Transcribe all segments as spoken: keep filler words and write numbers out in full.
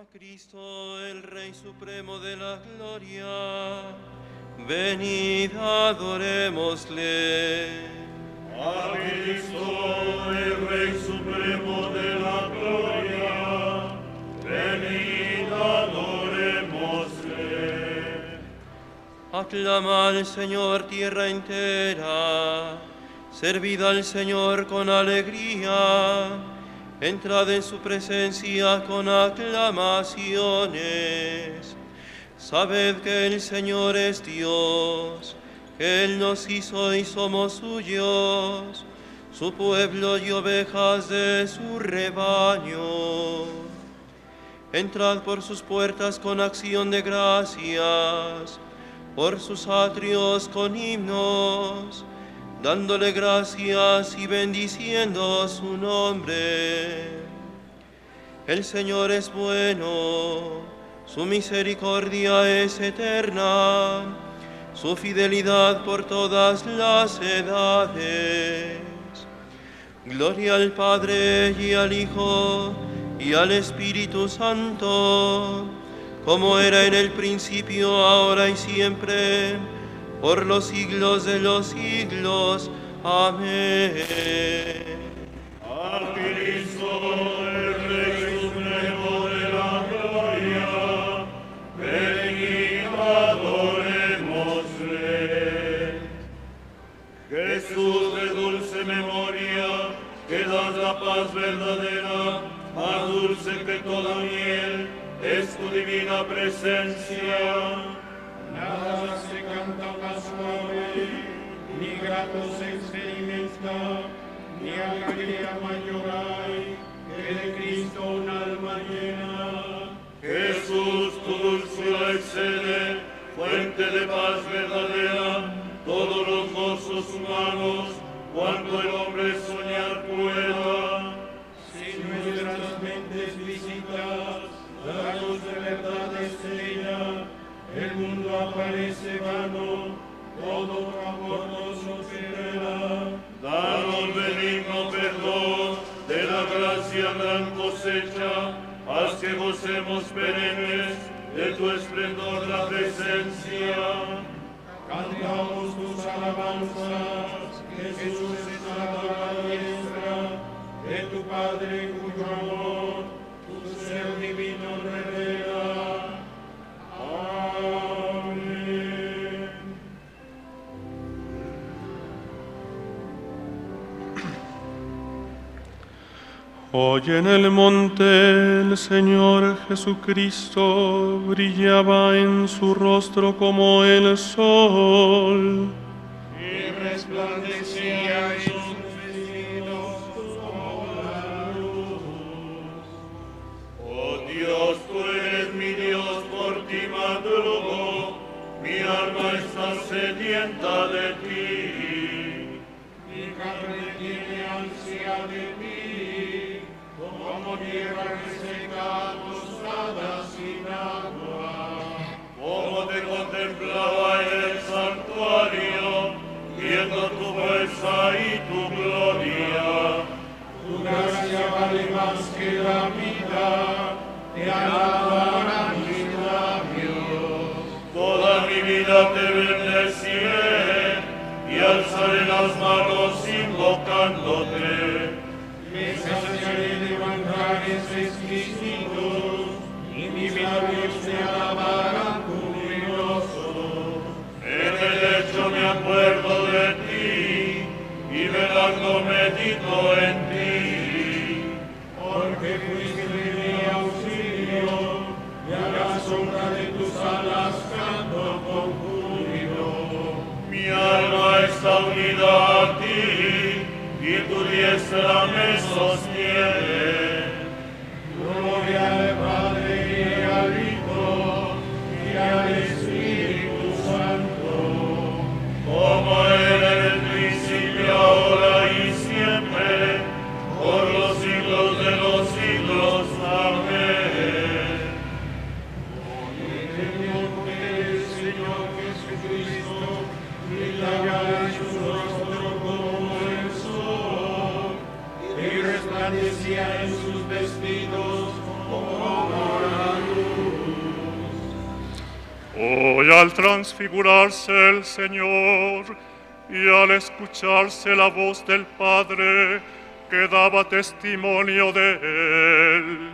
A Cristo, el Rey Supremo de la Gloria, venid, adorémosle. A Cristo, el Rey Supremo de la Gloria, venid, adorémosle. Aclama al Señor tierra entera, servid al Señor con alegría. Entrad en su presencia con aclamaciones. Sabed que el Señor es Dios, que Él nos hizo y somos suyos, su pueblo y ovejas de su rebaño. Entrad por sus puertas con acción de gracias, por sus atrios con himnos, dándole gracias y bendiciendo su nombre. El Señor es bueno, su misericordia es eterna, su fidelidad por todas las edades. Gloria al Padre y al Hijo y al Espíritu Santo, como era en el principio, ahora y siempre, por los siglos de los siglos. Amén. A Cristo, el Rey Supremo de la Gloria, venid, adorémosle. Jesús de dulce memoria, que das la paz verdadera, más dulce que toda miel, es tu divina presencia. Nada se canta más suave, ni grato se experimenta, ni alegría mayor hay que de Cristo un alma llena. Jesús, tu dulzura excede, fuente de paz verdadera, todos los gozos humanos, cuanto el hombre soñar pueda. Si nuestras mentes visitas la luz de verdad estrella, el mundo aparece vano, todo por amor nos ofrecerá. Danos benigno perdón de la gracia gran cosecha, haz que gocemos perennes de tu esplendor la presencia. Cantamos tus alabanzas, Jesús está a la diestra de tu Padre cuyo amor tu ser divino revela. Hoy en el monte el Señor Jesucristo brillaba en su rostro como el sol, y resplandecía en sus vestidos como la luz. Oh Dios, tú eres mi Dios, por ti madrugo, mi alma está sedienta de ti, mi carne tiene ansia de ti. Como tierra reseca, tostada sin agua. Como te contemplaba en el santuario, viendo tu fuerza y tu gloria. Tu gracia vale más que la vida, te alabarán mis labios. Toda mi vida te bendeciré y alzaré las manos invocándote. Me saciaré de manjares exquisitos, y mis labios te alabarán glorioso. En el lecho me acuerdo de ti, y velando medito en ti. Porque fuiste mi auxilio, y a la sombra de tus alas canto con júbilo. Mi alma está unida a ti, y tu diestra me sostiene. Gloria al Padre y al Hijo y al Espíritu Santo, como era en el principio, ahora y siempre, por los siglos de los siglos. Amén. En el nombre del Señor Jesucristo, y la gracia de su rostro como el sol. Here hoy al transfigurarse el Señor y al escucharse la voz del Padre que daba testimonio de él,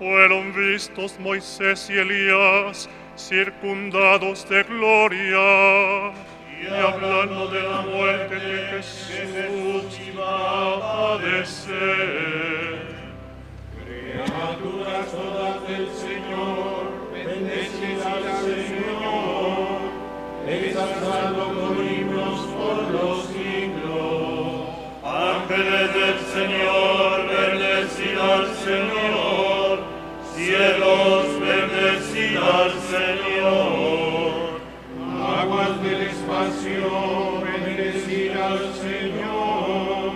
fueron vistos Moisés y Elías circundados de gloria, y hablando de la muerte de Jesús iba a padecer. Criaturas todas del Señor, bendecid al Señor, exaltadlo con himnos por los siglos. Ángeles del Señor, bendecid al Señor, cielos, bendecid al Señor, aguas del espacio, bendecid al Señor,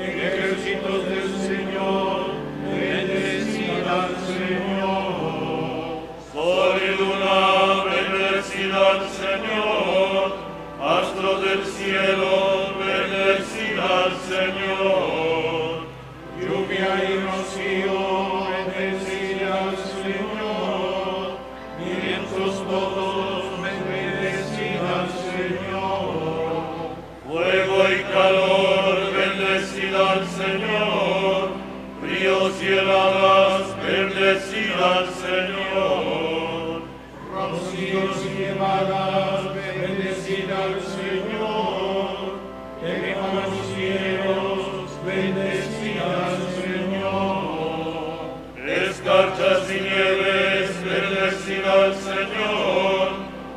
ejércitos del Señor, bendecid al Señor, sol y luna, bendecid al Señor, astros del cielo, bendecid al Señor, lluvia y rocío, bendecid al Señor, vientos todos, bendecid al Señor, fuego y calor, bendecid al Señor, ríos y heladas, bendecid al Señor, rocíos y nevadas, bendecid al Señor, quema los cielos, bendecid al Señor, escarchas y nieves, bendecid al Señor,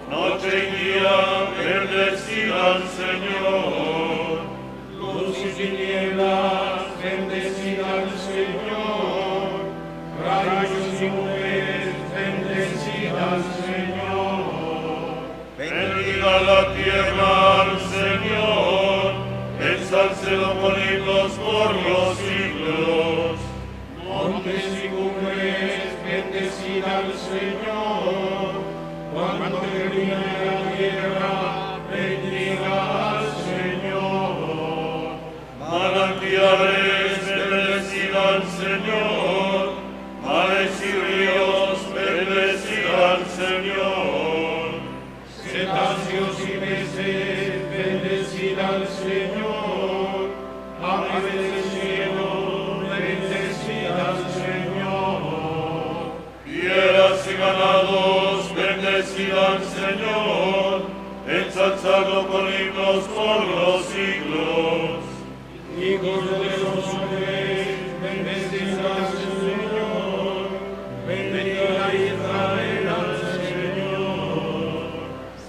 noche y día, bendecid al Señor, luz y tinieblas, bendecid al Señor, rayos y nubes, bendecid al Señor, bendiga la tierra al Señor, exálcelo con himnos por los siglos, montes y cumbres, bendecid al Señor, cuando termine la tierra, bendiga al Señor, manantiales, bendecid al Señor, mares y ríos, bendecid al Señor, cetáceos y peces, bendecid al Señor, aves del cielo, bendecid al Señor, fieras y ganados, bendecid al Señor, ensalzadlo con himnos por los siglos, hijos de los hombres, bendecid al Señor, bendiga a Israel al Señor,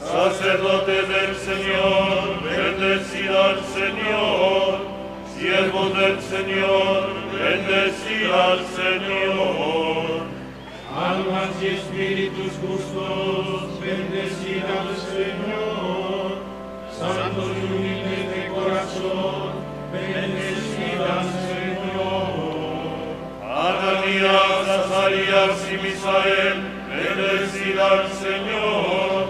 sacerdotes del Señor, bendecid al Señor, siervos del Señor, bendecid al Señor, almas y espíritus justos, bendecid al Señor, santos y humildes de corazón, bendecid al Señor, Ananías, Azarías y Misael, bendecid al Señor,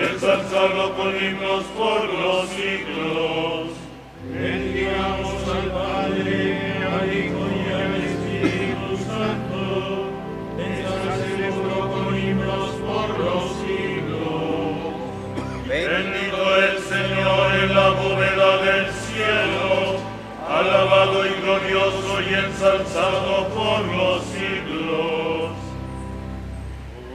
exaltadlo con himnos por los siglos, bendigamos al Padre, al Hijo y al Espíritu Santo, exaltémoslo con himnos por los siglos. Bendito el Señor en la bóveda del cielo, alabado y glorioso y ensalzado por los siglos.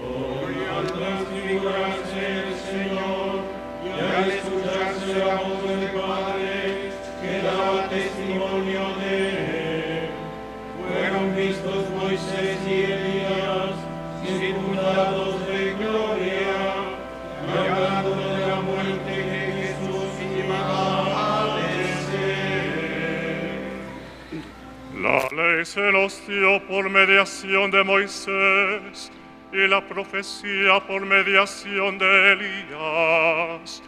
Hoy al transfigurarse el Señor y al escucharse la voz del Padre que daba testimonio de él, fueron vistos Moisés y Elías circundados de gloria, y hablando de la muerte de Jesús iba a padecer. La ley se los dio por mediación de Moisés, y la profecía por mediación de Elías.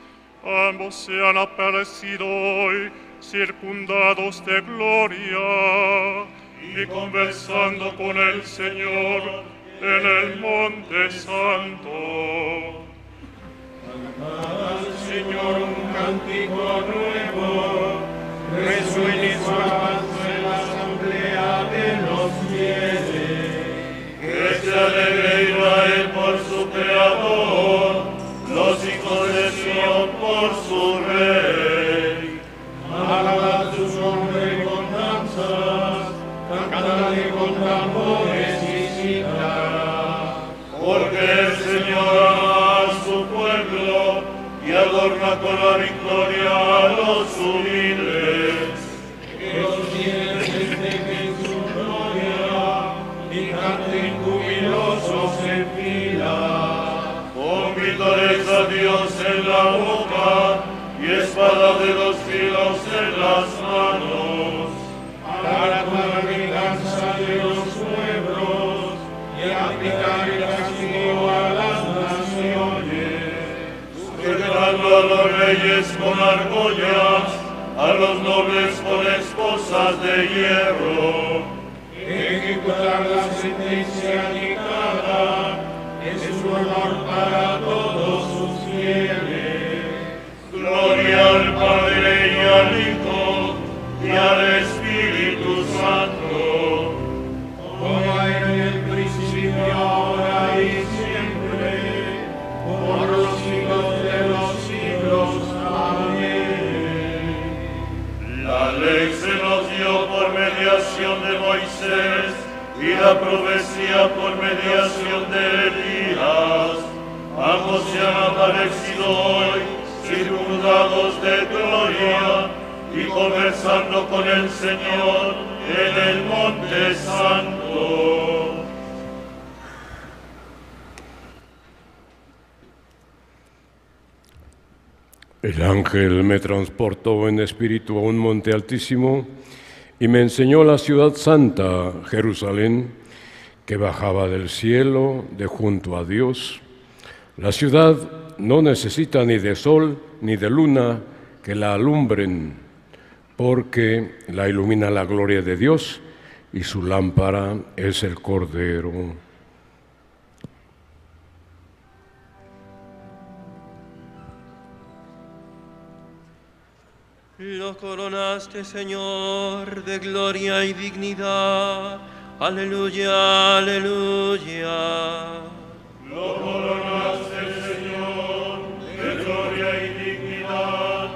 Ambos se han aparecido hoy circundados de gloria, y conversando con el Señor en el monte santo. Cantad al Señor un cántico nuevo, resuene su alabanza en la asamblea de los fieles. Que se alegre Israel por su Creador, templo y adorna con la victoria a los humildes. Que los fieles destaquen su gloria y canten jubilosos en fila. Con vítores a Dios en la boca y espada de dos filos en las manos. Para la venganza de los pueblos y aplicar el castigo a las naciones. Sujetando a los reyes con argollas, a los nobles con esposas de hierro. Ejecutar la sentencia dictada es un honor para todos sus fieles. Gloria al Padre y al Hijo y al Espíritu Santo, como era en el principio, ahora y siempre, por los siglos de los siglos. Amén. La ley se nos dio por mediación de Moisés y la profecía por mediación de Elías. Ambos se han aparecido hoy, circundados de gloria, y conversando con el Señor en el Monte Santo. El ángel me transportó en espíritu a un monte altísimo y me enseñó la ciudad santa, Jerusalén, que bajaba del cielo de junto a Dios. La ciudad no necesita ni de sol ni de luna que la alumbren, porque la ilumina la gloria de Dios y su lámpara es el Cordero. Lo coronaste, Señor, de gloria y dignidad. Aleluya, aleluya. Lo coronaste, Señor, de gloria y dignidad.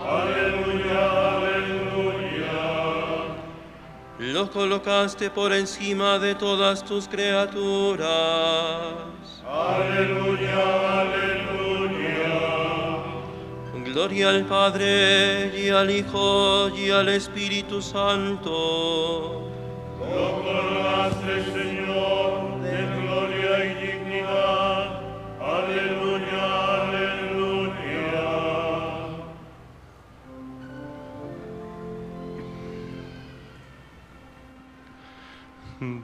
Aleluya, aleluya. Lo colocaste por encima de todas tus criaturas. Aleluya, aleluya. Gloria al Padre, y al Hijo, y al Espíritu Santo. Lo coronaste, Señor, de gloria y dignidad. Aleluya, aleluya.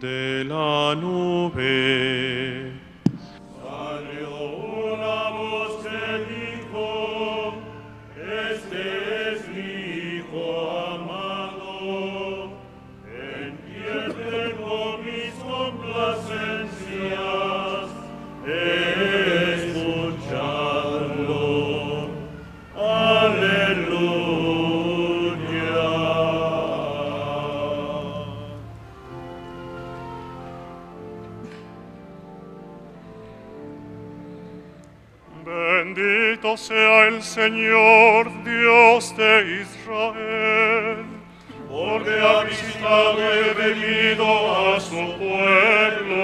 De la nube salió una voz que dijo: este es mi Hijo amado, en quien tengo mis complacencias. Escuchadlo. Aleluya. Bendito sea el Señor Dios de Israel, porque ha visitado y venido a su pueblo.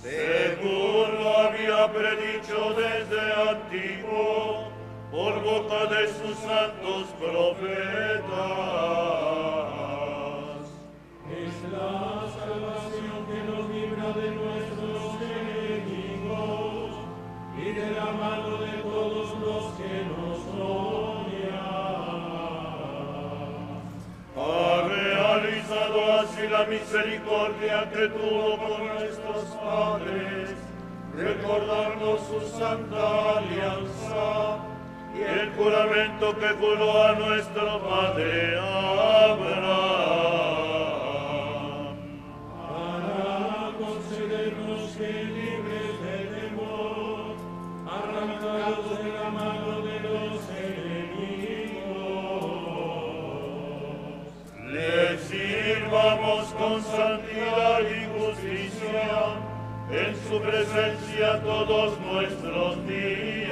Según lo había predicho desde antiguo, por boca de sus santos profetas. Es la salvación que nos libra de nuestros enemigos y de la mano de todos los que nos odian. Ha realizado así la misericordia que tuvo con nuestros padres, recordando su santa alianza y el juramento que juró a nuestro padre Abraham, para concedernos que libres de temor, arrancados de la mano de los enemigos, le sirvamos con santidad y justicia en su presencia todos nuestros días.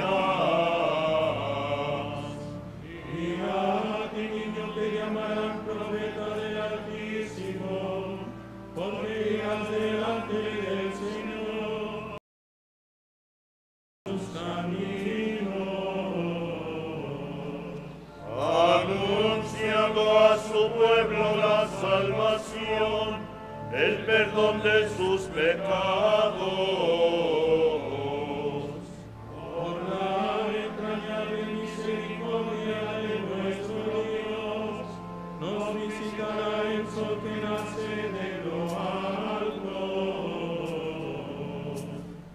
pecados. Por la entrañable misericordia de nuestro Dios, nos visitará el sol que nace de lo alto,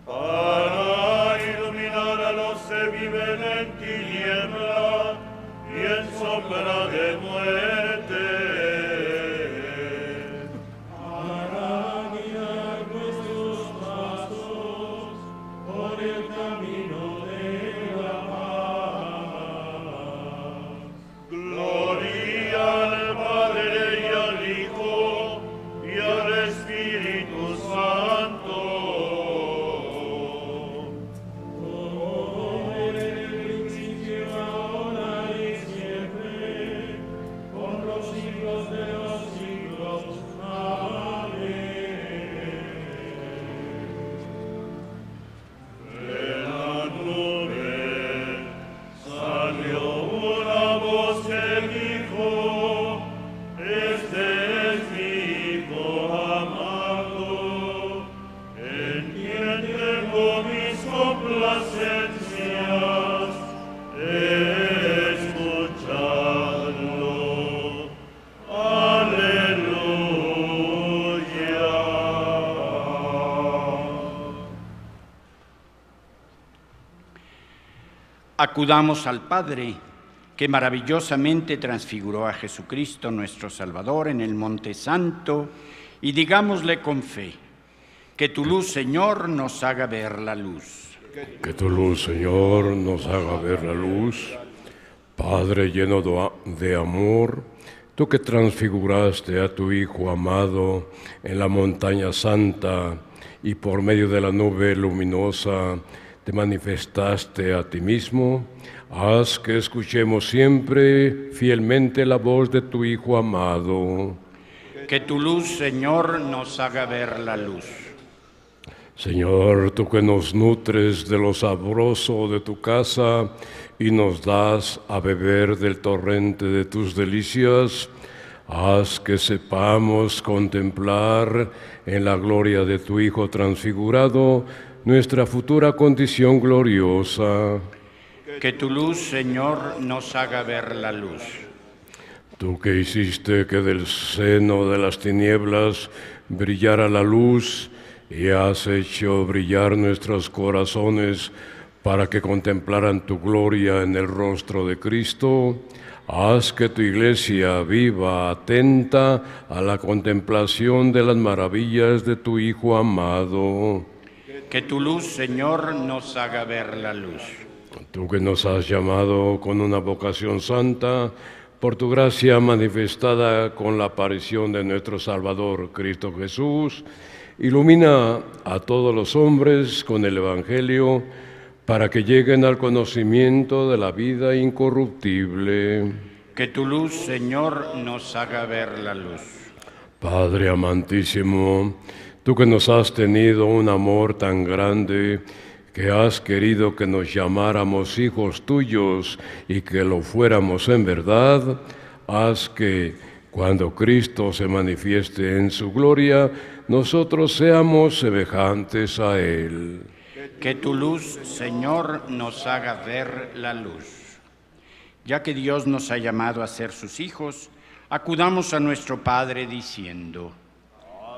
para iluminar a los que viven en tiniebla y en sombra de muerte. Acudamos al Padre, que maravillosamente transfiguró a Jesucristo nuestro Salvador en el Monte Santo, y digámosle con fe, que tu luz, Señor, nos haga ver la luz. Que tu luz, Señor, nos haga ver la luz. Padre lleno de amor, tú que transfiguraste a tu Hijo amado en la montaña santa y por medio de la nube luminosa, te manifestaste a ti mismo, haz que escuchemos siempre fielmente la voz de tu Hijo amado. Que tu luz, Señor, nos haga ver la luz. Señor, tú que nos nutres de lo sabroso de tu casa y nos das a beber del torrente de tus delicias, haz que sepamos contemplar en la gloria de tu Hijo transfigurado nuestra futura condición gloriosa. Que tu luz, Señor, nos haga ver la luz. Tú que hiciste que del seno de las tinieblas brillara la luz y has hecho brillar nuestros corazones para que contemplaran tu gloria en el rostro de Cristo, haz que tu Iglesia viva, atenta a la contemplación de las maravillas de tu Hijo amado. Que tu luz, Señor, nos haga ver la luz. Tú que nos has llamado con una vocación santa, por tu gracia manifestada con la aparición de nuestro Salvador, Cristo Jesús, ilumina a todos los hombres con el Evangelio, para que lleguen al conocimiento de la vida incorruptible. Que tu luz, Señor, nos haga ver la luz. Padre amantísimo, tú que nos has tenido un amor tan grande, que has querido que nos llamáramos hijos tuyos y que lo fuéramos en verdad, haz que, cuando Cristo se manifieste en su gloria, nosotros seamos semejantes a Él. Que tu luz, Señor, nos haga ver la luz. Ya que Dios nos ha llamado a ser sus hijos, acudamos a nuestro Padre diciendo: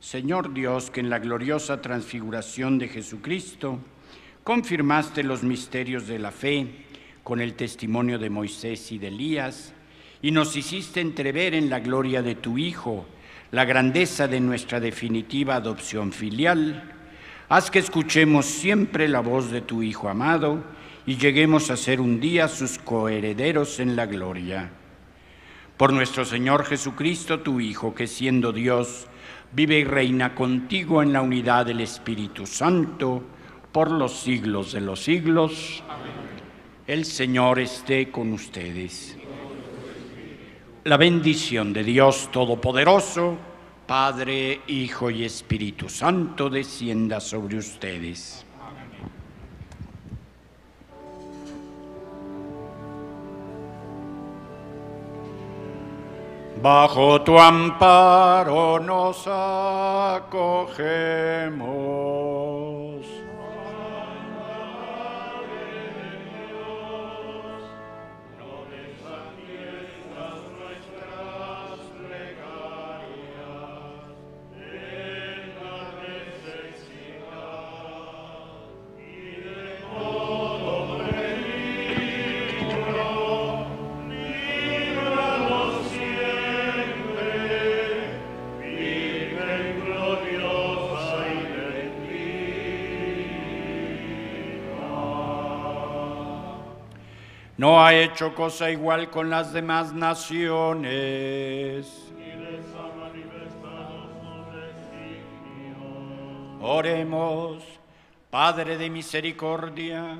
Señor Dios, que en la gloriosa transfiguración de Jesucristo confirmaste los misterios de la fe con el testimonio de Moisés y de Elías, y nos hiciste entrever en la gloria de tu Hijo la grandeza de nuestra definitiva adopción filial, haz que escuchemos siempre la voz de tu Hijo amado y lleguemos a ser un día sus coherederos en la gloria. Por nuestro Señor Jesucristo, tu Hijo, que siendo Dios, vive y reina contigo en la unidad del Espíritu Santo, por los siglos de los siglos. Amén. El Señor esté con ustedes. La bendición de Dios Todopoderoso, Padre, Hijo y Espíritu Santo, descienda sobre ustedes. Bajo tu amparo nos acogemos. No desatiendas nuestras plegarias en la necesidad y de todo peligro, líbranos siempre, Virgen gloriosa y bendita. No ha hecho cosa igual con las demás naciones. Oremos, Padre de misericordia,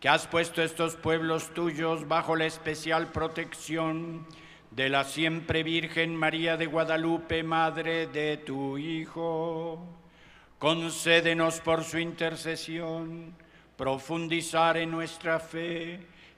que has puesto estos pueblos tuyos bajo la especial protección de la siempre Virgen María de Guadalupe, Madre de tu Hijo. Concédenos por su intercesión profundizar en nuestra fe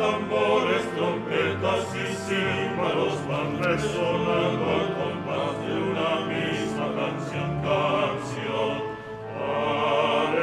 tambores, trompetas y címbalos van resonando al compás de una misma canción, canción. Aleluya,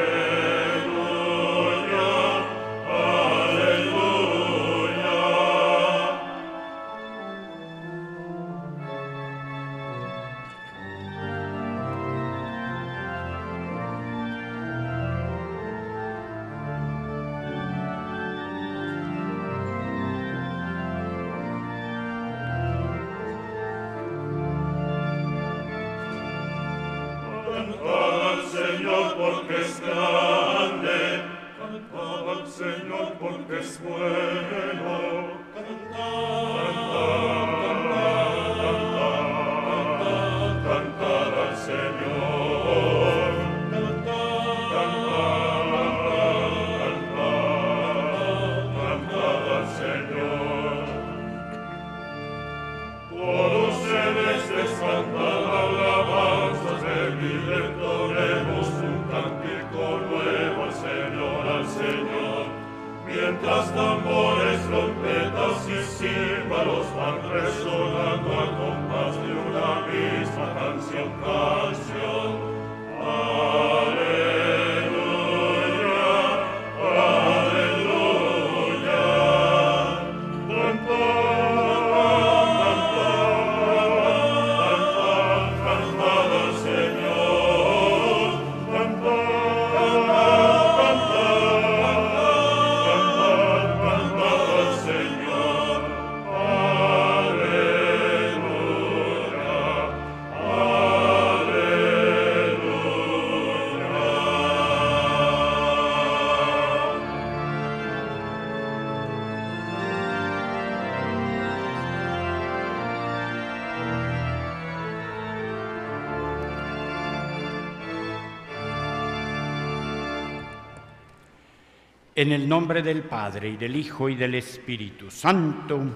En el nombre del Padre, y del Hijo, y del Espíritu Santo. Amén.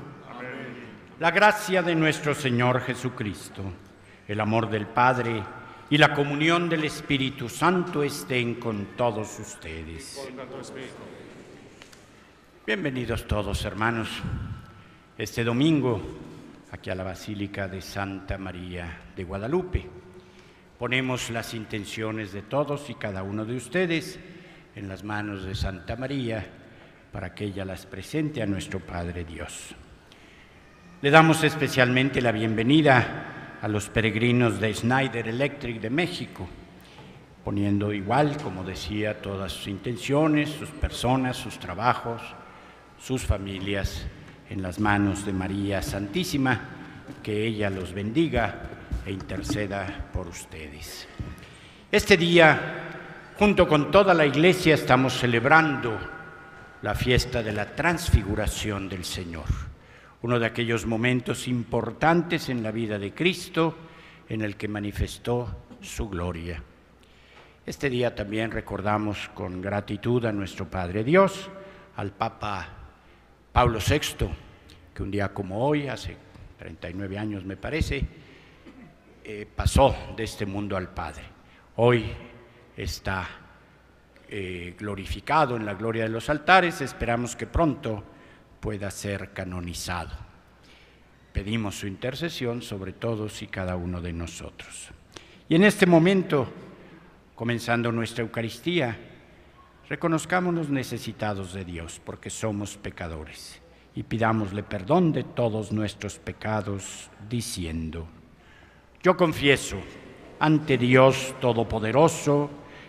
La gracia de nuestro Señor Jesucristo, el amor del Padre y la comunión del Espíritu Santo estén con todos ustedes. Bienvenidos todos, hermanos, este domingo aquí a la Basílica de Santa María de Guadalupe. Ponemos las intenciones de todos y cada uno de ustedes en las manos de Santa María, para que ella las presente a nuestro Padre Dios. Le damos especialmente la bienvenida a los peregrinos de Schneider Electric de México, poniendo igual, como decía, todas sus intenciones, sus personas, sus trabajos, sus familias en las manos de María Santísima, que ella los bendiga e interceda por ustedes. Este día, junto con toda la Iglesia, estamos celebrando la fiesta de la transfiguración del Señor, uno de aquellos momentos importantes en la vida de Cristo en el que manifestó su gloria. Este día también recordamos con gratitud a nuestro Padre Dios, al Papa Pablo sexto, que un día como hoy, hace treinta y nueve años me parece, eh, pasó de este mundo al Padre. Hoy está eh, glorificado en la gloria de los altares, esperamos que pronto pueda ser canonizado. Pedimos su intercesión sobre todos y cada uno de nosotros. Y en este momento, comenzando nuestra Eucaristía, reconozcámonos necesitados de Dios, porque somos pecadores, y pidámosle perdón de todos nuestros pecados, diciendo: yo confieso ante Dios Todopoderoso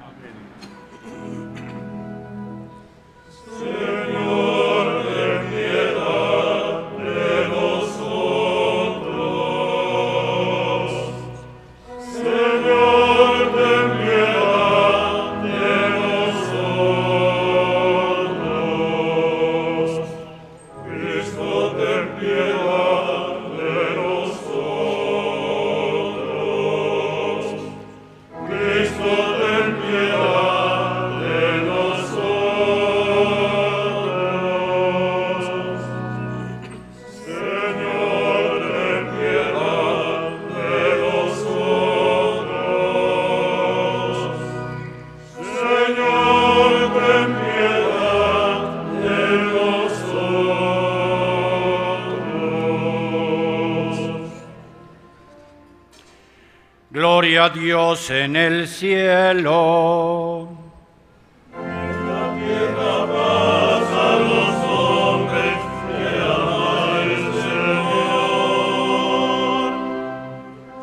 Amén. Señor, ten piedad de nosotros. Señor, ten piedad de nosotros. Gloria a Dios en el cielo. En la tierra paz a los hombres que ama el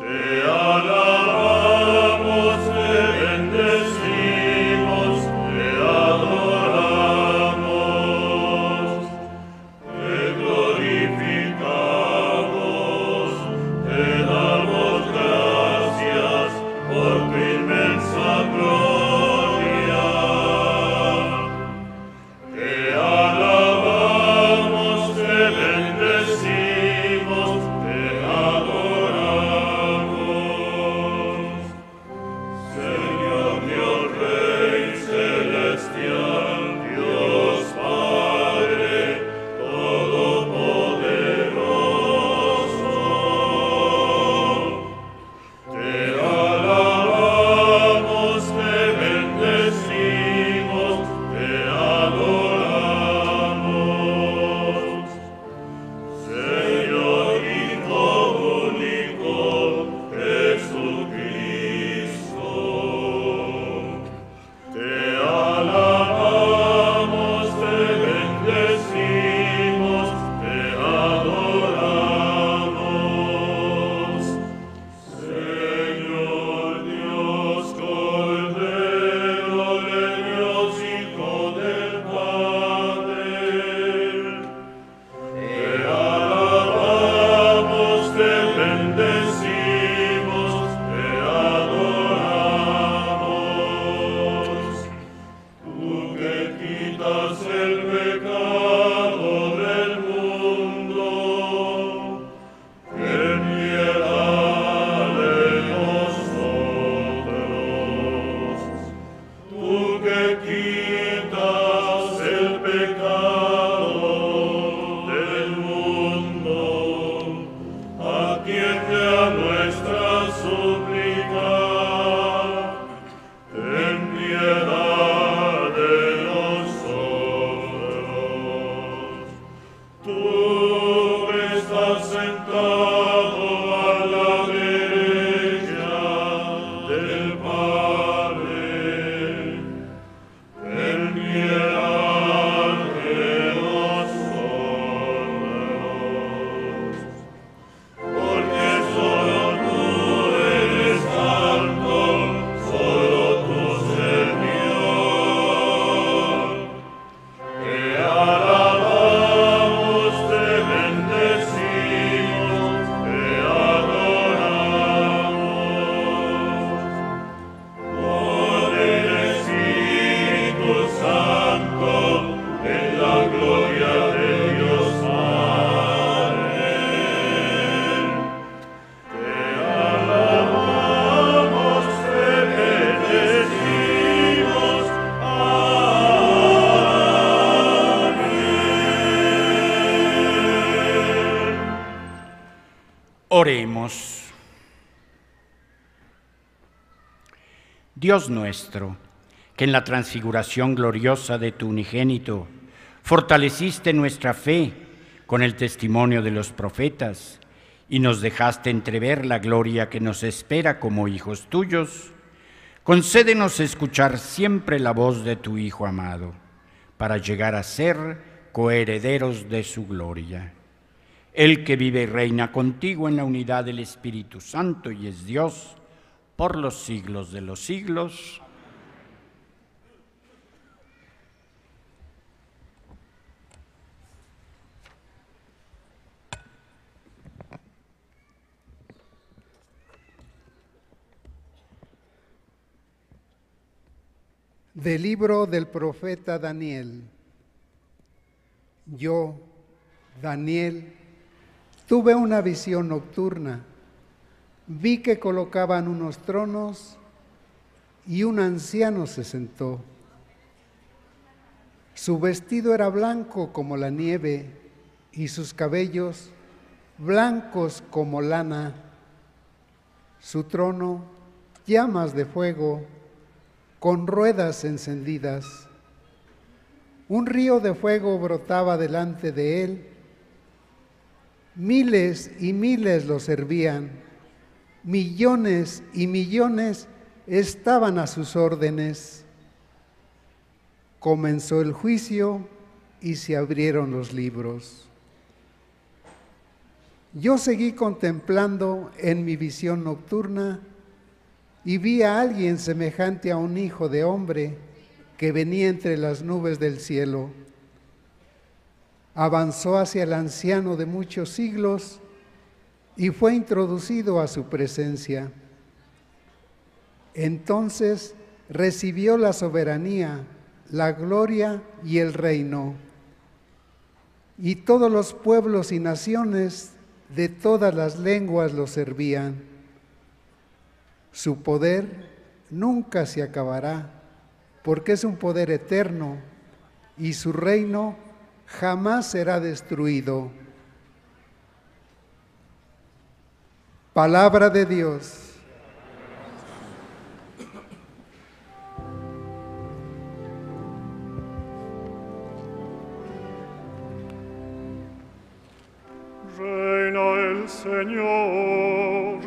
Señor. Te alabamos, te bendecimos, te adoramos, te glorificamos, te damos por tu inmensa gloria. Te alabamos, te bendecimos, te adoramos. Señor Dios Rey Celestial, Dios Padre Todopoderoso. Te Oremos. Dios nuestro, que en la transfiguración gloriosa de tu unigénito fortaleciste nuestra fe con el testimonio de los profetas y nos dejaste entrever la gloria que nos espera como hijos tuyos, concédenos escuchar siempre la voz de tu Hijo amado, para llegar a ser coherederos de su gloria. El que vive y reina contigo en la unidad del Espíritu Santo y es Dios, por los siglos de los siglos. Del libro del profeta Daniel. Yo, Daniel, tuve una visión nocturna, vi que colocaban unos tronos y un anciano se sentó. Su vestido era blanco como la nieve y sus cabellos blancos como lana. Su trono, llamas de fuego, con ruedas encendidas. Un río de fuego brotaba delante de él. Miles y miles lo servían, millones y millones estaban a sus órdenes. Comenzó el juicio y se abrieron los libros. Yo seguí contemplando en mi visión nocturna y vi a alguien semejante a un hijo de hombre que venía entre las nubes del cielo. Avanzó hacia el anciano de muchos siglos y fue introducido a su presencia. Entonces recibió la soberanía, la gloria y el reino. Y todos los pueblos y naciones de todas las lenguas lo servían. Su poder nunca se acabará, porque es un poder eterno, y su reino jamás será destruido. Palabra de Dios. Reina el Señor,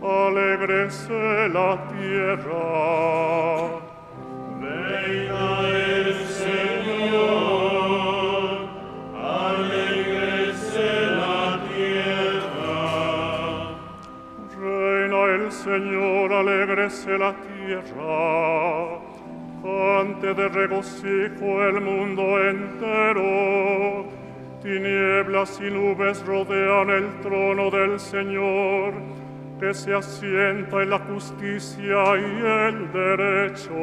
alégrese la tierra. Reina el Señor, alégrese la tierra. Reina el Señor, alégrese la tierra. Ante de regocijo el mundo entero. Tinieblas y nubes rodean el trono del Señor, que se asienta en la justicia y el derecho.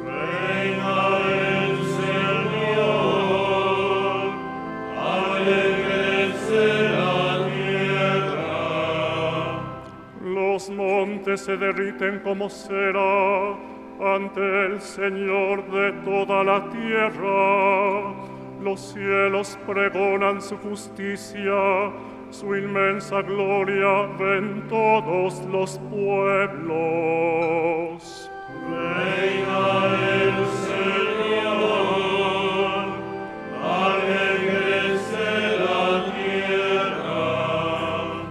Reina el Señor, alégrese la tierra. Los montes se derriten como cera ante el Señor de toda la tierra. Los cielos pregonan su justicia, su inmensa gloria ven todos los pueblos. Reina el Señor, alégrese la tierra.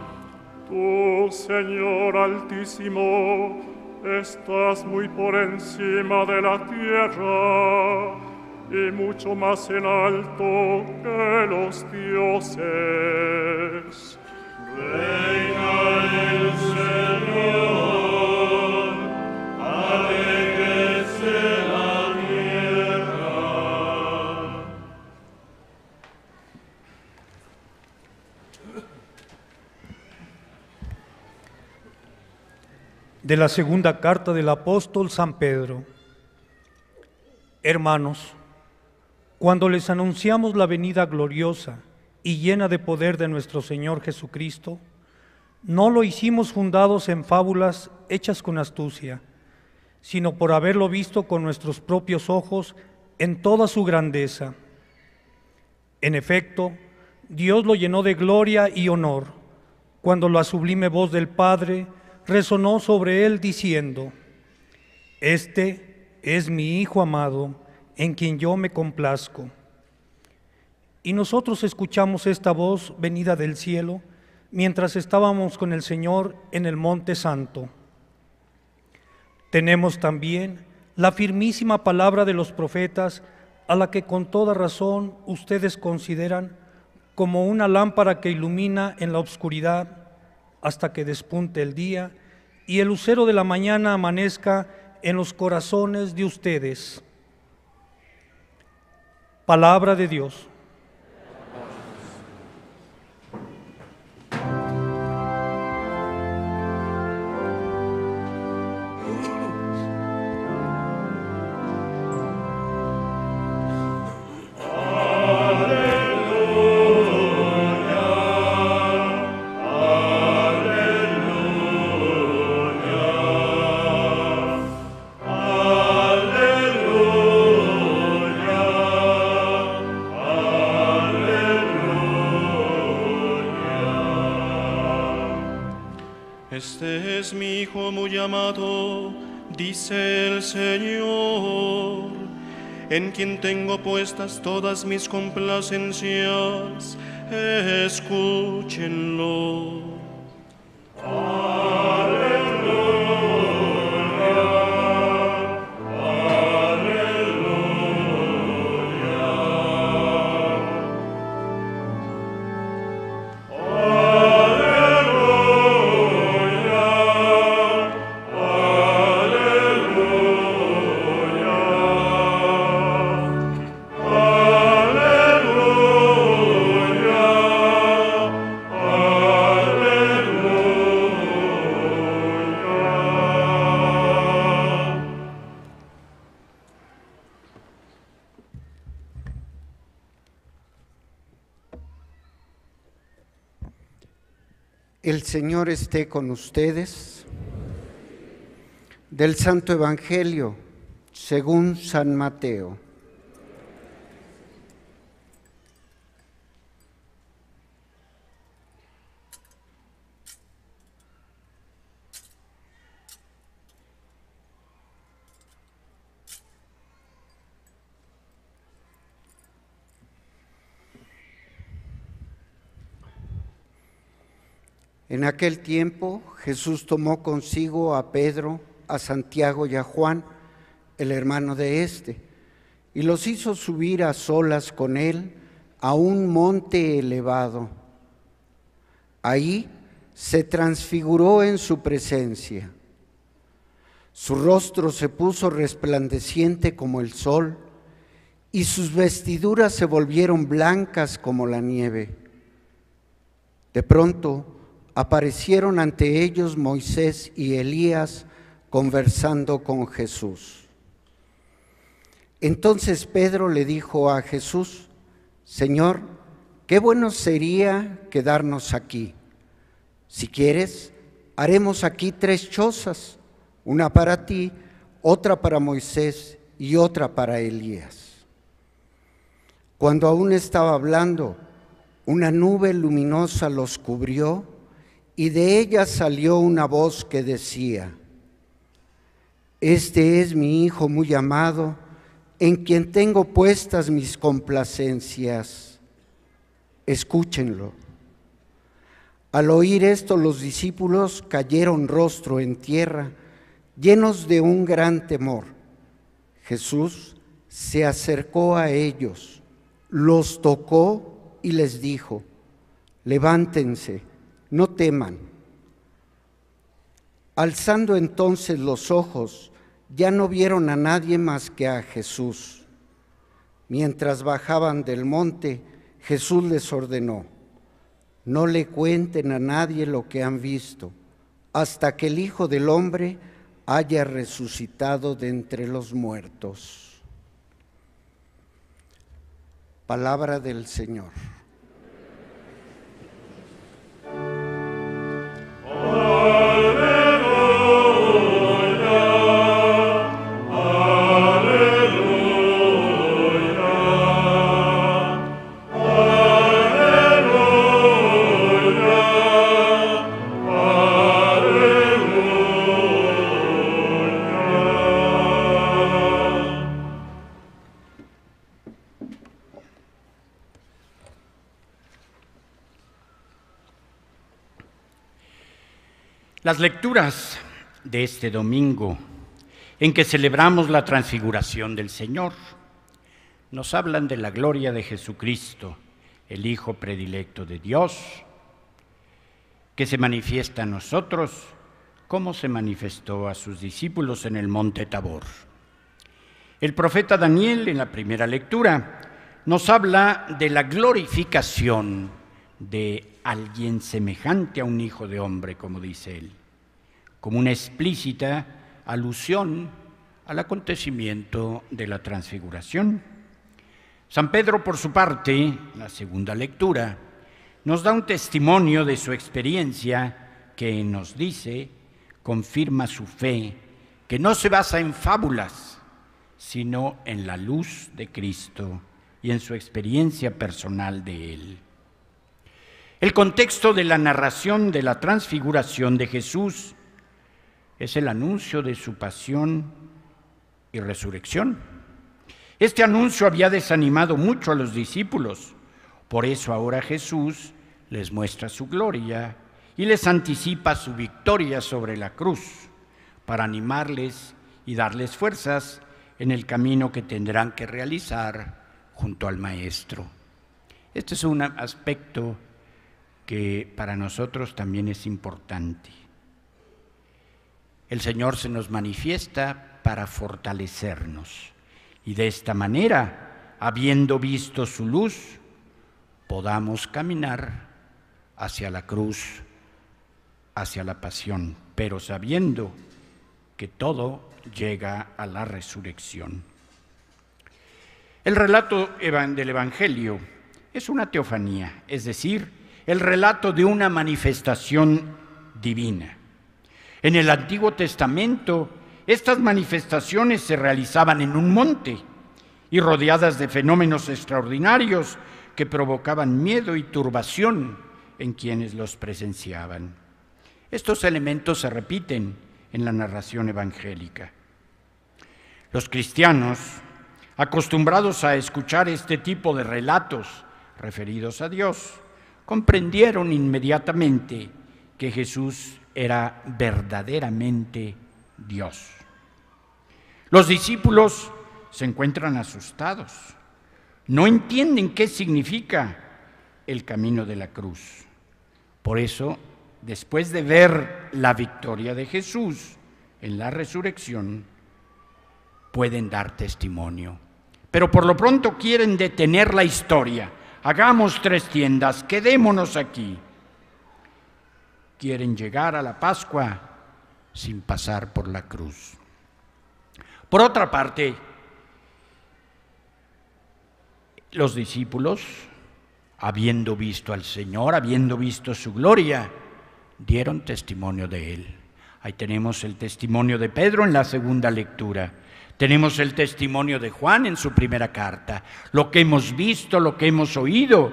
Tú, Señor Altísimo, estás muy por encima de la tierra, y mucho más en alto que los dioses. Reina el Señor, alégrese la tierra. De la segunda carta del apóstol San Pedro. Hermanos, cuando les anunciamos la venida gloriosa y llena de poder de nuestro Señor Jesucristo, no lo hicimos fundados en fábulas hechas con astucia, sino por haberlo visto con nuestros propios ojos en toda su grandeza. En efecto, Dios lo llenó de gloria y honor, cuando la sublime voz del Padre resonó sobre él diciendo: «Este es mi Hijo amado, en quien yo me complazco». Y nosotros escuchamos esta voz venida del cielo mientras estábamos con el Señor en el Monte Santo. Tenemos también la firmísima palabra de los profetas, a la que con toda razón ustedes consideran como una lámpara que ilumina en la oscuridad hasta que despunte el día y el lucero de la mañana amanezca en los corazones de ustedes. Palabra de Dios. Este es mi Hijo muy amado, dice el Señor, en quien tengo puestas todas mis complacencias, escúchenlo. El Señor esté con ustedes. Del Santo Evangelio según San Mateo. En aquel tiempo, Jesús tomó consigo a Pedro, a Santiago y a Juan, el hermano de éste, y los hizo subir a solas con él a un monte elevado. Ahí se transfiguró en su presencia. Su rostro se puso resplandeciente como el sol, y sus vestiduras se volvieron blancas como la nieve. De pronto, aparecieron ante ellos Moisés y Elías conversando con Jesús. Entonces Pedro le dijo a Jesús: Señor, qué bueno sería quedarnos aquí. Si quieres, haremos aquí tres chozas, una para ti, otra para Moisés y otra para Elías. Cuando aún estaba hablando, una nube luminosa los cubrió, y de ella salió una voz que decía: Este es mi Hijo muy amado, en quien tengo puestas mis complacencias. Escúchenlo. Al oír esto, los discípulos cayeron rostro en tierra, llenos de un gran temor. Jesús se acercó a ellos, los tocó y les dijo: Levántense. No teman. Alzando entonces los ojos, ya no vieron a nadie más que a Jesús. Mientras bajaban del monte, Jesús les ordenó: No le cuenten a nadie lo que han visto, hasta que el Hijo del Hombre haya resucitado de entre los muertos. Palabra del Señor. Las lecturas de este domingo, en que celebramos la transfiguración del Señor, nos hablan de la gloria de Jesucristo, el Hijo predilecto de Dios, que se manifiesta a nosotros como se manifestó a sus discípulos en el monte Tabor. El profeta Daniel, en la primera lectura, nos habla de la glorificación de alguien semejante a un hijo de hombre, como dice él, como una explícita alusión al acontecimiento de la transfiguración. San Pedro, por su parte, en la segunda lectura, nos da un testimonio de su experiencia que nos dice, confirma su fe, que no se basa en fábulas, sino en la luz de Cristo y en su experiencia personal de él. El contexto de la narración de la transfiguración de Jesús es el anuncio de su pasión y resurrección. Este anuncio había desanimado mucho a los discípulos, por eso ahora Jesús les muestra su gloria y les anticipa su victoria sobre la cruz, para animarles y darles fuerzas en el camino que tendrán que realizar junto al Maestro. Este es un aspecto importante que para nosotros también es importante. El Señor se nos manifiesta para fortalecernos, y de esta manera, habiendo visto su luz, podamos caminar hacia la cruz, hacia la pasión, pero sabiendo que todo llega a la resurrección. El relato del Evangelio es una teofanía, es decir, el relato de una manifestación divina. En el Antiguo Testamento, estas manifestaciones se realizaban en un monte y rodeadas de fenómenos extraordinarios que provocaban miedo y turbación en quienes los presenciaban. Estos elementos se repiten en la narración evangélica. Los cristianos, acostumbrados a escuchar este tipo de relatos referidos a Dios, comprendieron inmediatamente que Jesús era verdaderamente Dios. Los discípulos se encuentran asustados, no entienden qué significa el camino de la cruz. Por eso, después de ver la victoria de Jesús en la resurrección, pueden dar testimonio. Pero por lo pronto quieren detener la historia. Hagamos tres tiendas, quedémonos aquí. Quieren llegar a la Pascua sin pasar por la cruz. Por otra parte, los discípulos, habiendo visto al Señor, habiendo visto su gloria, dieron testimonio de Él. Ahí tenemos el testimonio de Pedro en la segunda lectura. Tenemos el testimonio de Juan en su primera carta. Lo que hemos visto, lo que hemos oído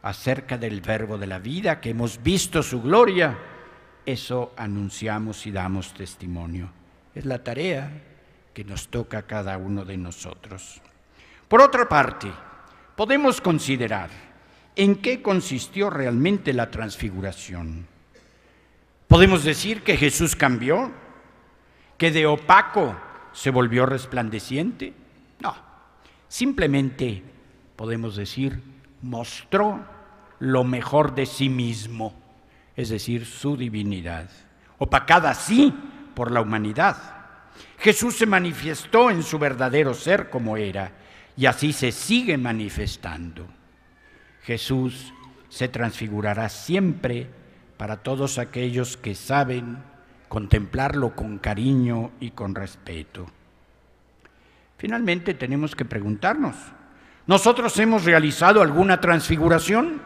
acerca del verbo de la vida, que hemos visto su gloria, eso anunciamos y damos testimonio. Es la tarea que nos toca a cada uno de nosotros. Por otra parte, podemos considerar en qué consistió realmente la transfiguración. Podemos decir que Jesús cambió, que de opaco se volvió resplandeciente. No, simplemente podemos decir mostró lo mejor de sí mismo, es decir, su divinidad, opacada sí por la humanidad. Jesús se manifestó en su verdadero ser como era, y así se sigue manifestando. Jesús se transfigurará siempre para todos aquellos que saben contemplarlo con cariño y con respeto. Finalmente, tenemos que preguntarnos, ¿nosotros hemos realizado alguna transfiguración?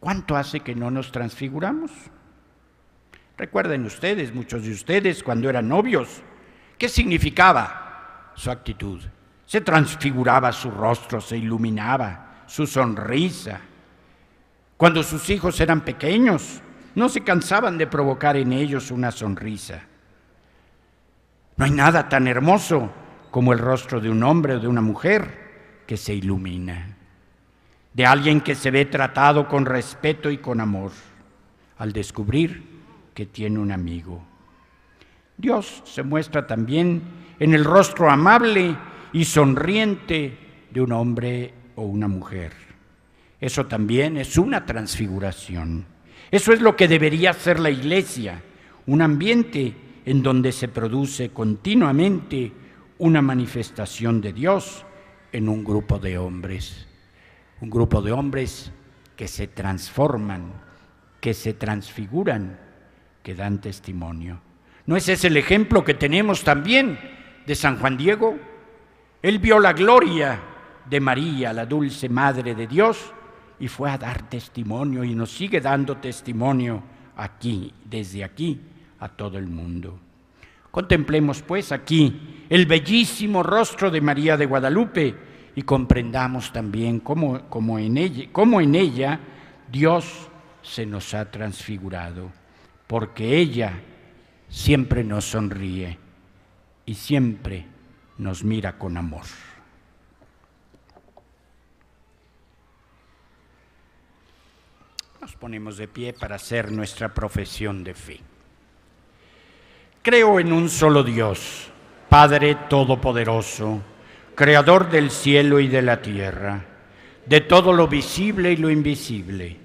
¿Cuánto hace que no nos transfiguramos? Recuerden ustedes, muchos de ustedes, cuando eran novios, ¿qué significaba su actitud? Se transfiguraba su rostro, se iluminaba su sonrisa. Cuando sus hijos eran pequeños, no se cansaban de provocar en ellos una sonrisa. No hay nada tan hermoso como el rostro de un hombre o de una mujer que se ilumina, de alguien que se ve tratado con respeto y con amor, al descubrir que tiene un amigo. Dios se muestra también en el rostro amable y sonriente de un hombre o una mujer. Eso también es una transfiguración. Eso es lo que debería ser la Iglesia, un ambiente en donde se produce continuamente una manifestación de Dios en un grupo de hombres. Un grupo de hombres que se transforman, que se transfiguran, que dan testimonio. ¿No es ese el ejemplo que tenemos también de San Juan Diego? Él vio la gloria de María, la dulce Madre de Dios, y fue a dar testimonio y nos sigue dando testimonio aquí, desde aquí, a todo el mundo. Contemplemos pues aquí el bellísimo rostro de María de Guadalupe y comprendamos también cómo, cómo, en ella, cómo en ella Dios se nos ha transfigurado, porque ella siempre nos sonríe y siempre nos mira con amor. Nos ponemos de pie para hacer nuestra profesión de fe. Creo en un solo Dios, Padre Todopoderoso, Creador del cielo y de la tierra, de todo lo visible y lo invisible.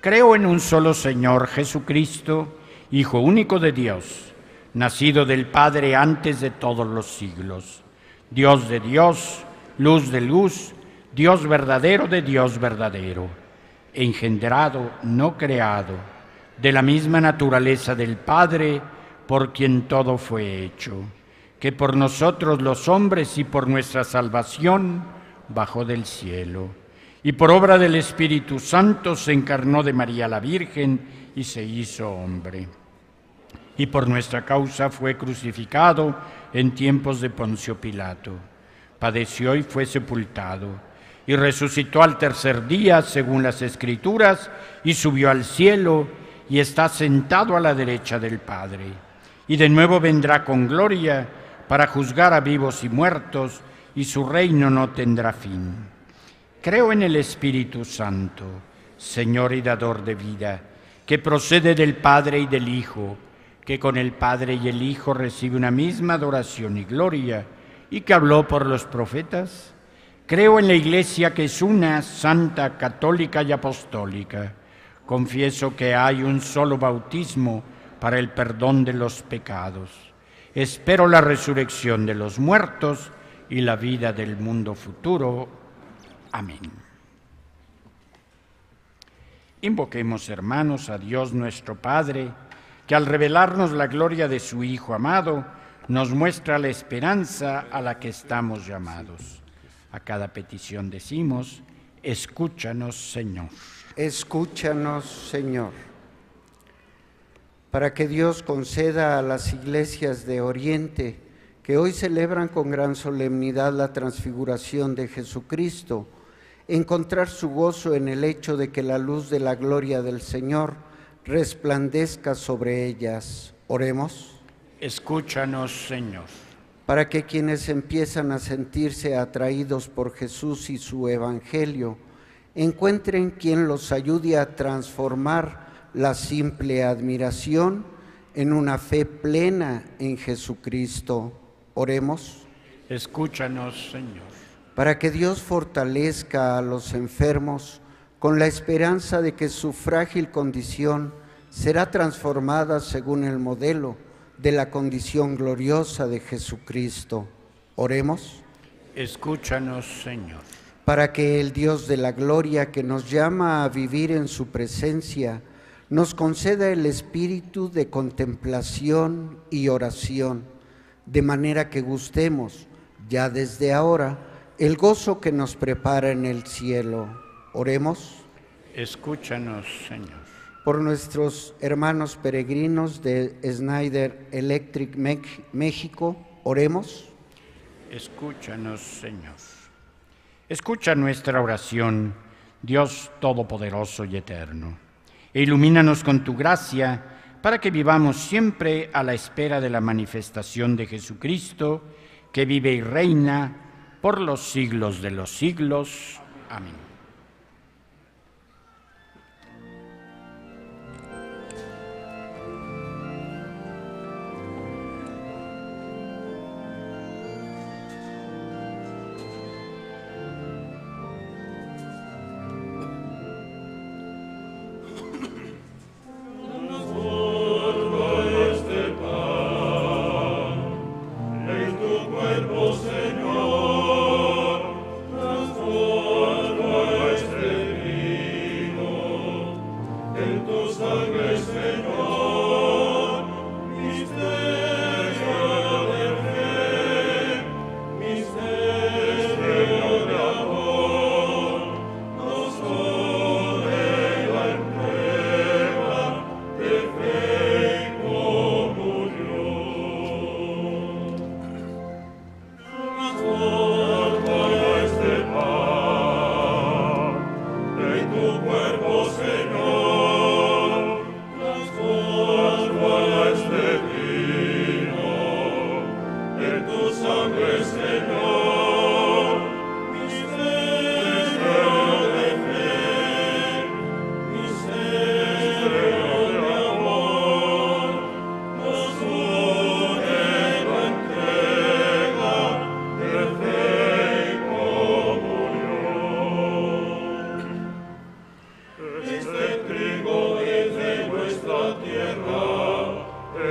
Creo en un solo Señor, Jesucristo, Hijo único de Dios, nacido del Padre antes de todos los siglos, Dios de Dios, luz de luz, Dios verdadero de Dios verdadero, engendrado, no creado, de la misma naturaleza del Padre, por quien todo fue hecho, que por nosotros los hombres y por nuestra salvación bajó del cielo, y por obra del Espíritu Santo se encarnó de María la Virgen y se hizo hombre. Y por nuestra causa fue crucificado en tiempos de Poncio Pilato. Padeció y fue sepultado, y resucitó al tercer día, según las Escrituras, y subió al cielo, y está sentado a la derecha del Padre. Y de nuevo vendrá con gloria para juzgar a vivos y muertos, y su reino no tendrá fin. Creo en el Espíritu Santo, Señor y dador de vida, que procede del Padre y del Hijo, que con el Padre y el Hijo recibe una misma adoración y gloria, y que habló por los profetas. Creo en la Iglesia, que es una, santa, católica y apostólica. Confieso que hay un solo bautismo para el perdón de los pecados. Espero la resurrección de los muertos y la vida del mundo futuro. Amén. Invoquemos, hermanos, a Dios nuestro Padre, que al revelarnos la gloria de su Hijo amado, nos muestra la esperanza a la que estamos llamados. A cada petición decimos: escúchanos, Señor. Escúchanos, Señor. Para que Dios conceda a las iglesias de Oriente, que hoy celebran con gran solemnidad la transfiguración de Jesucristo, encontrar su gozo en el hecho de que la luz de la gloria del Señor resplandezca sobre ellas. Oremos. Escúchanos, Señor. Para que quienes empiezan a sentirse atraídos por Jesús y su Evangelio, encuentren quien los ayude a transformar la simple admiración en una fe plena en Jesucristo. Oremos. Escúchanos, Señor. Para que Dios fortalezca a los enfermos con la esperanza de que su frágil condición será transformada según el modelo de la condición gloriosa de Jesucristo. Oremos. Escúchanos, Señor. Para que el Dios de la gloria, que nos llama a vivir en su presencia, nos conceda el espíritu de contemplación y oración, de manera que gustemos, ya desde ahora, el gozo que nos prepara en el cielo. Oremos. Escúchanos, Señor. Por nuestros hermanos peregrinos de Schneider Electric, México, oremos. Escúchanos, Señor. Escucha nuestra oración, Dios todopoderoso y eterno, e ilumínanos con tu gracia, para que vivamos siempre a la espera de la manifestación de Jesucristo, que vive y reina por los siglos de los siglos. Amén.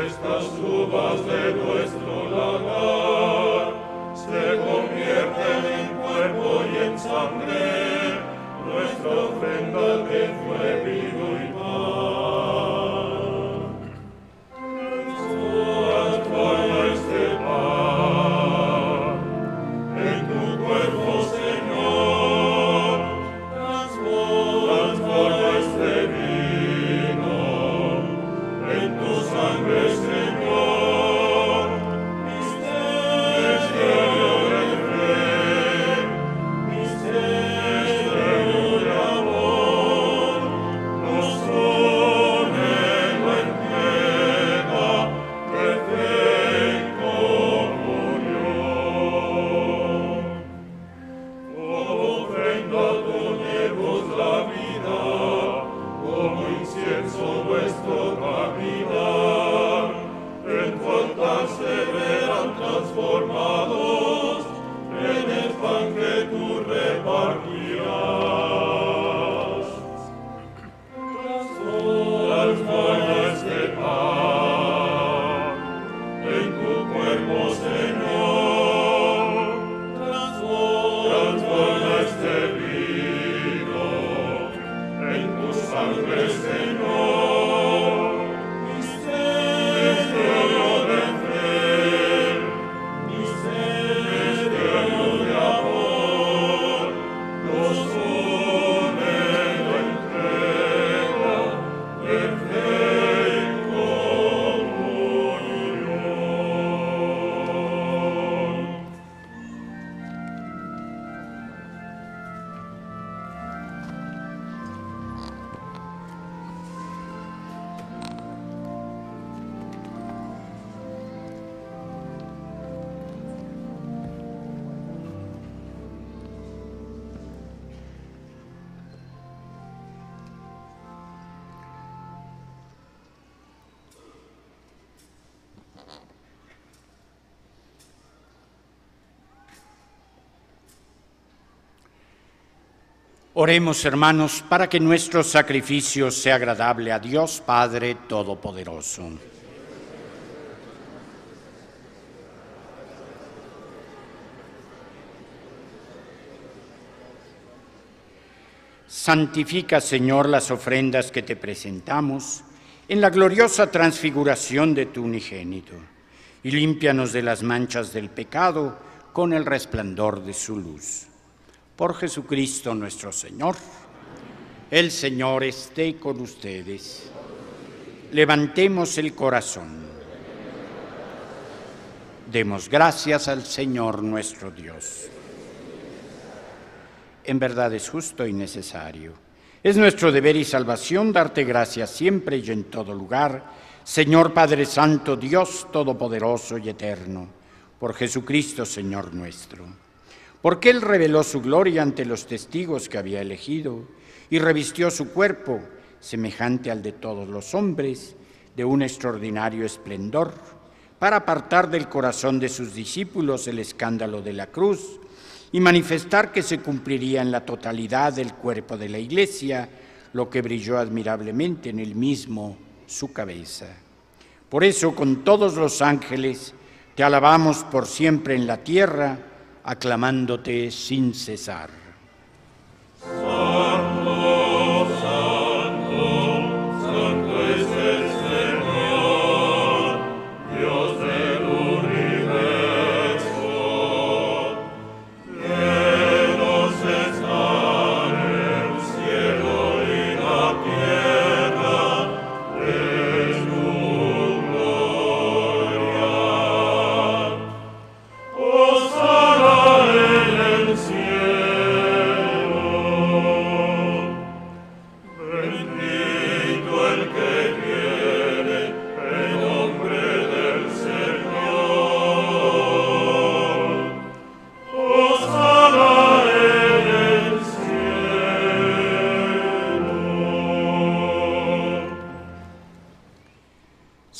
Estas uvas de nuestro lagar, Oremos, hermanos, para que nuestro sacrificio sea agradable a Dios Padre Todopoderoso. Santifica, Señor, las ofrendas que te presentamos en la gloriosa transfiguración de tu unigénito, y límpianos de las manchas del pecado con el resplandor de su luz. Por Jesucristo nuestro Señor. El Señor esté con ustedes. Levantemos el corazón. Demos gracias al Señor nuestro Dios. En verdad es justo y necesario. Es nuestro deber y salvación darte gracias siempre y en todo lugar, Señor Padre Santo, Dios Todopoderoso y Eterno, por Jesucristo, Señor nuestro. Porque Él reveló su gloria ante los testigos que había elegido y revistió su cuerpo, semejante al de todos los hombres, de un extraordinario esplendor, para apartar del corazón de sus discípulos el escándalo de la cruz, y manifestar que se cumpliría en la totalidad del cuerpo de la Iglesia, lo que brilló admirablemente en él mismo, su cabeza. Por eso, con todos los ángeles, te alabamos por siempre en la tierra, aclamándote sin cesar. Santo, santo, santo es el Señor, Dios de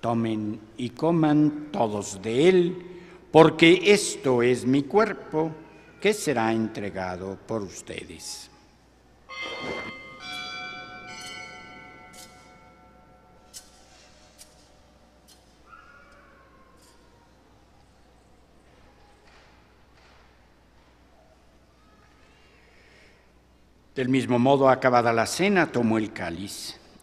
tomen y coman todos de él, porque esto es mi cuerpo, que será entregado por ustedes. Del mismo modo, acabada la cena, tomó el cáliz.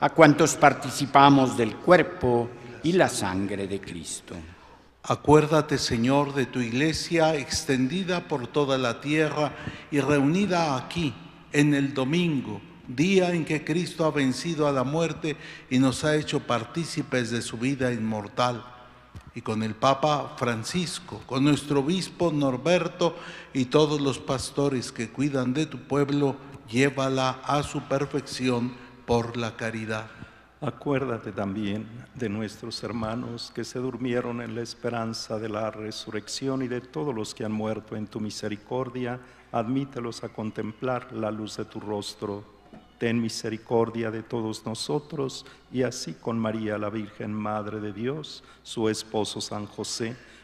a cuantos participamos del cuerpo y la sangre de Cristo. Acuérdate, Señor, de tu Iglesia extendida por toda la tierra y reunida aquí en el domingo, día en que Cristo ha vencido a la muerte y nos ha hecho partícipes de su vida inmortal. Y con el Papa Francisco, con nuestro obispo Norberto y todos los pastores que cuidan de tu pueblo, llévala a su perfección por la caridad. Acuérdate también de nuestros hermanos que se durmieron en la esperanza de la resurrección y de todos los que han muerto en tu misericordia. Admítelos a contemplar la luz de tu rostro. Ten misericordia de todos nosotros y así con María la Virgen Madre de Dios, su esposo San José,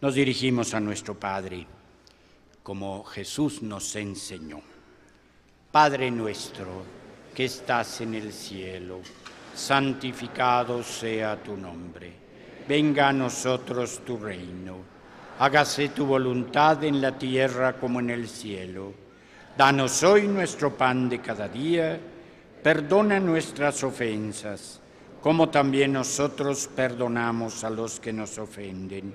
Nos dirigimos a nuestro Padre, como Jesús nos enseñó. Padre nuestro, que estás en el cielo, santificado sea tu nombre. Venga a nosotros tu reino. Hágase tu voluntad en la tierra como en el cielo. Danos hoy nuestro pan de cada día. Perdona nuestras ofensas, como también nosotros perdonamos a los que nos ofenden.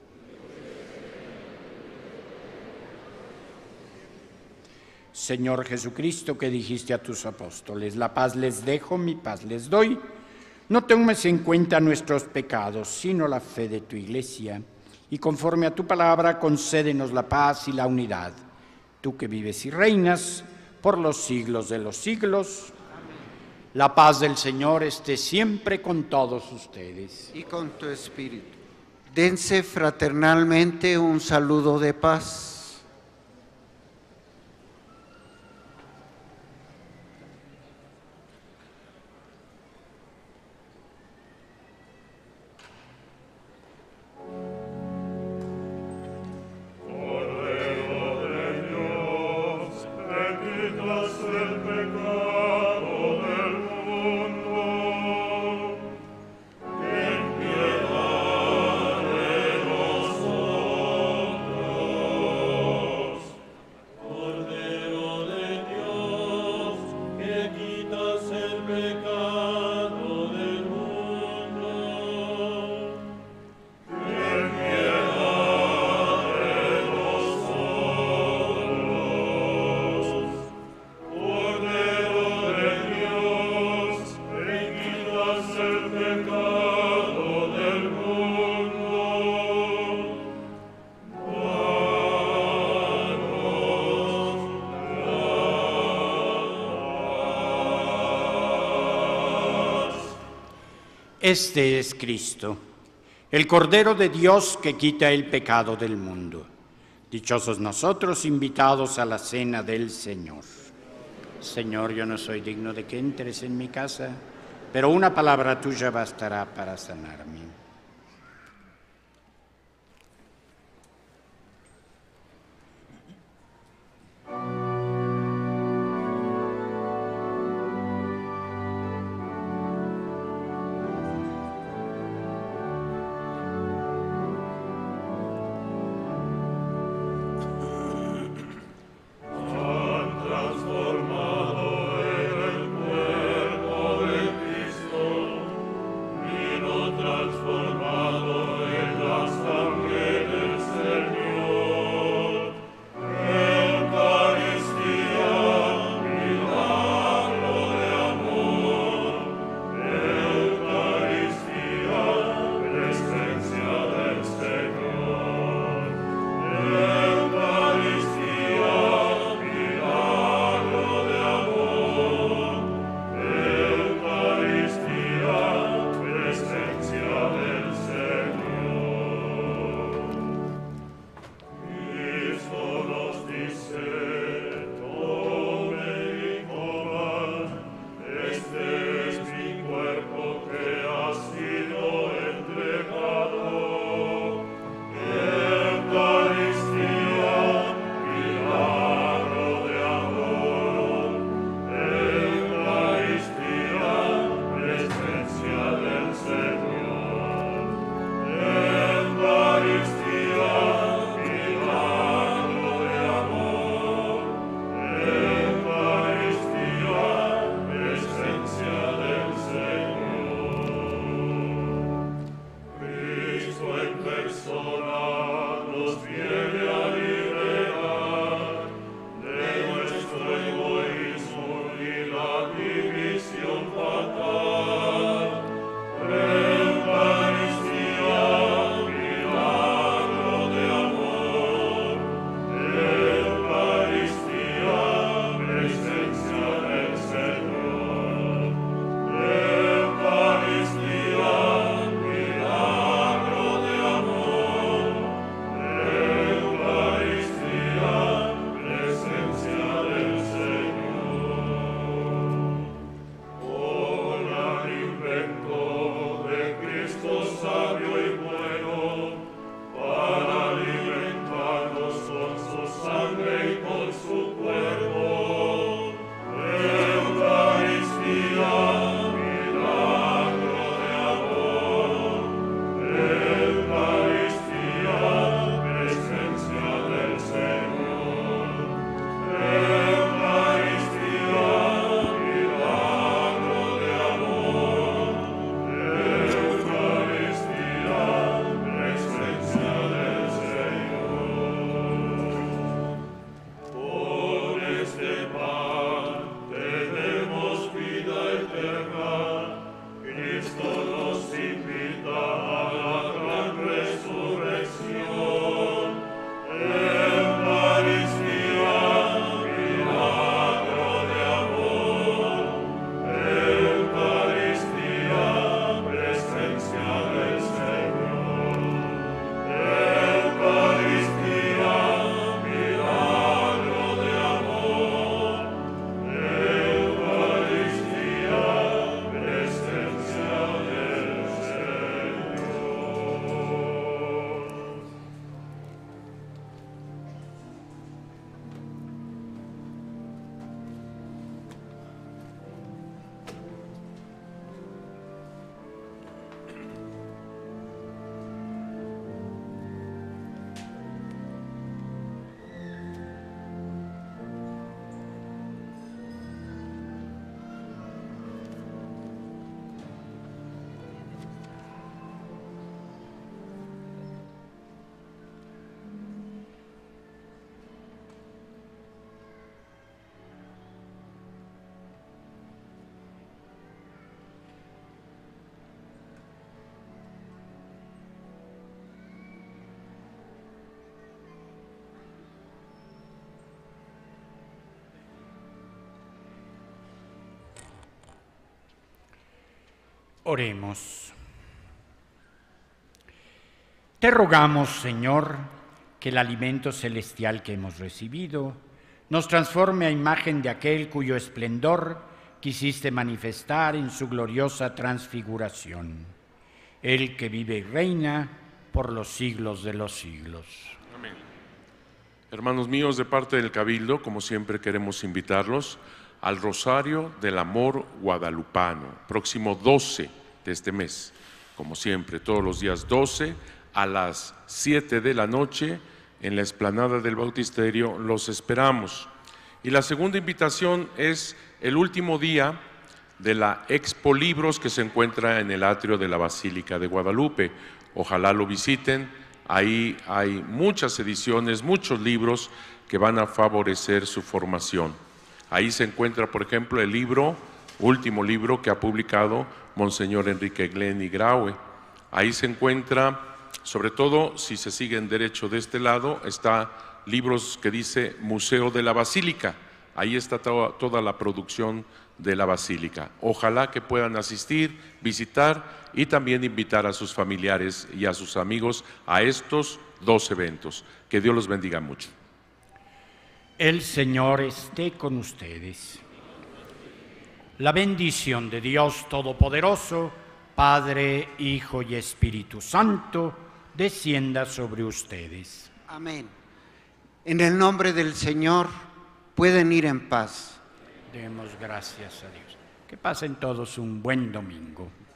Señor Jesucristo, que dijiste a tus apóstoles, la paz les dejo, mi paz les doy. No tomes en cuenta nuestros pecados, sino la fe de tu Iglesia. Y conforme a tu palabra, concédenos la paz y la unidad. Tú que vives y reinas por los siglos de los siglos. Amén. La paz del Señor esté siempre con todos ustedes. Y con tu espíritu. Dense fraternalmente un saludo de paz. Este es Cristo, el Cordero de Dios que quita el pecado del mundo. Dichosos nosotros, invitados a la cena del Señor. Señor, yo no soy digno de que entres en mi casa, pero una palabra tuya bastará para sanarme. Transform Oremos. Te rogamos, Señor, que el alimento celestial que hemos recibido nos transforme a imagen de aquel cuyo esplendor quisiste manifestar en su gloriosa transfiguración, el que vive y reina por los siglos de los siglos. Amén. Hermanos míos, de parte del Cabildo, como siempre queremos invitarlos al Rosario del Amor Guadalupano, próximo doce de este mes. Como siempre, todos los días doce a las siete de la noche en la explanada del Bautisterio los esperamos. Y la segunda invitación es el último día de la Expo Libros que se encuentra en el atrio de la Basílica de Guadalupe. Ojalá lo visiten, ahí hay muchas ediciones, muchos libros que van a favorecer su formación. Ahí se encuentra, por ejemplo, el libro, último libro que ha publicado Monseñor Enrique Glenn y Graue. Ahí se encuentra, sobre todo si se sigue en derecho de este lado, está libros que dice Museo de la Basílica. Ahí está to- toda la producción de la Basílica. Ojalá que puedan asistir, visitar y también invitar a sus familiares y a sus amigos a estos dos eventos. Que Dios los bendiga mucho. El Señor esté con ustedes. La bendición de Dios Todopoderoso, Padre, Hijo y Espíritu Santo, descienda sobre ustedes. Amén. En el nombre del Señor, pueden ir en paz. Demos gracias a Dios. Que pasen todos un buen domingo.